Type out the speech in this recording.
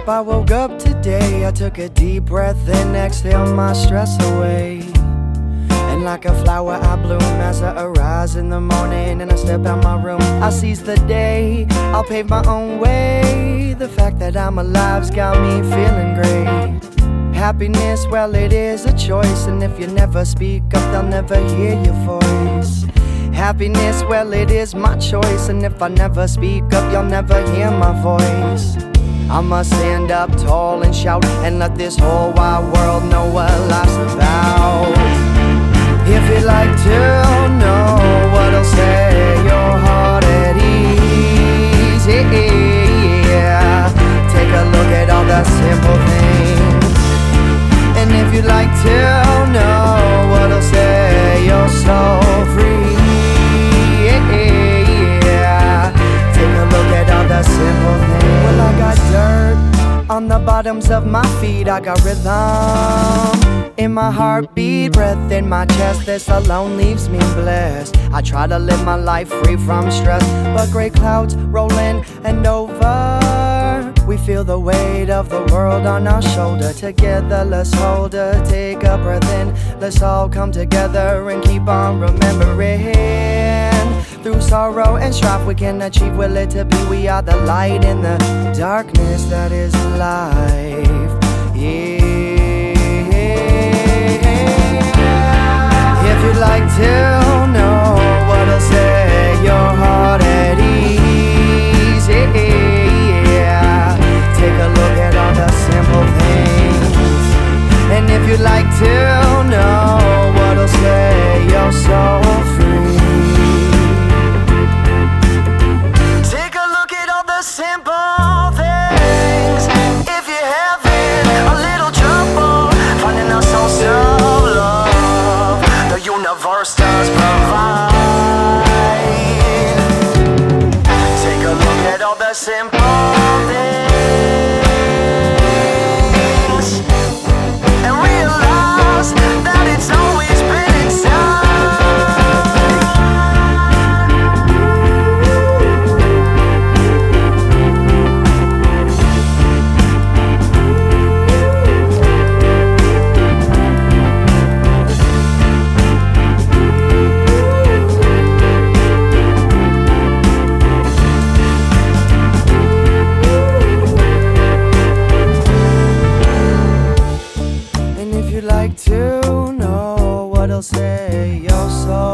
up, I woke up today. I took a deep breath and exhaled my stress away. And like a flower I bloom as I arise in the morning and I step out my room. I seize the day, I'll pave my own way. The fact that I'm alive's got me feeling great. Happiness, well it is a choice, and if you never speak up they'll never hear your voice. Happiness, well it is my choice, and if I never speak up you'll never hear my voice. I must stand up tall and shout and let this whole wide world know what life's about. If you'd like to know what'll set your heart at ease, yeah, take a look at all the simple things. And if you'd like to know what'll set your soul free, on the bottoms of my feet, I got rhythm in my heartbeat, breath in my chest. This alone leaves me blessed. I try to live my life free from stress, but gray clouds roll in and over. We feel the weight of the world on our shoulder. Together, let's hold her, take a breath in. Let's all come together and keep on remembering. Through sorrow and strife we can achieve, will it to be. We are the light in the darkness that is life, yeah. If you'd like to know what'll set your heart at ease, yeah, take a look at all the simple things. And if you'd like to know what'll set your soul free, simple things. If you're having a little trouble finding a source of love, the universe does provide. Take a look at all the simple things and realize that it's always been inside. If you'd like to know what'll set your soul